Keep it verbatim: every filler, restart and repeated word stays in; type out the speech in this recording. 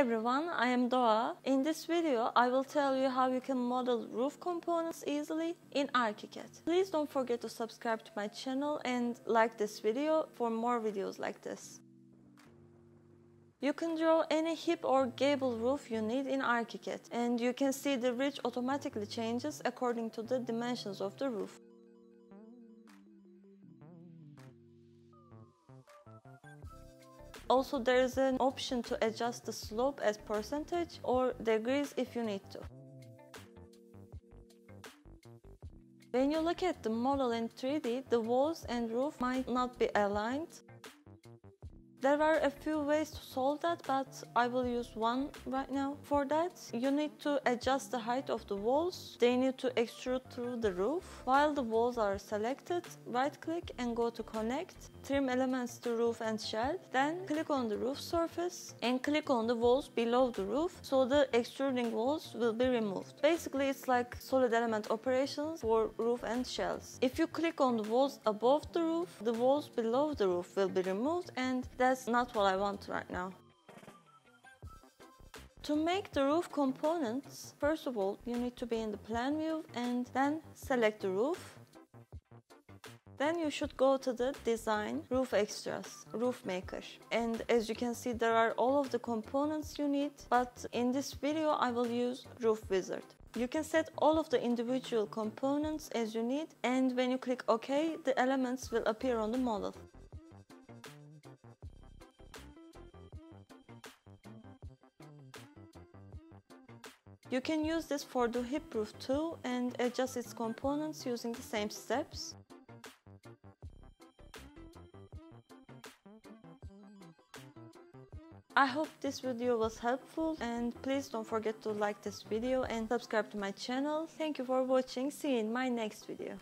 everyone, I am Doaa. In this video, I will tell you how you can model roof components easily in ARCHICAD. Please don't forget to subscribe to my channel and like this video for more videos like this. You can draw any hip or gable roof you need in ARCHICAD, and you can see the ridge automatically changes according to the dimensions of the roof. Also, there is an option to adjust the slope as percentage or degrees if you need to. When you look at the model in three D, the walls and roof might not be aligned. There are a few ways to solve that, but I will use one right now. For that, you need to adjust the height of the walls. They need to extrude through the roof. While the walls are selected, right-click and go to Connect, Trim Elements to Roof and Shell. Then click on the roof surface and click on the walls below the roof, so the extruding walls will be removed. Basically, it's like solid element operations for roof and shells. If you click on the walls above the roof, the walls below the roof will be removed, and then that's not what I want right now. To make the roof components, first of all, you need to be in the plan view and then select the roof. Then you should go to the Design, Roof Extras, Roof Maker. And as you can see, there are all of the components you need, but in this video I will use Roof Wizard. You can set all of the individual components as you need, and when you click OK, the elements will appear on the model. You can use this for the hip roof too and adjust its components using the same steps. I hope this video was helpful, and please don't forget to like this video and subscribe to my channel. Thank you for watching. See you in my next video.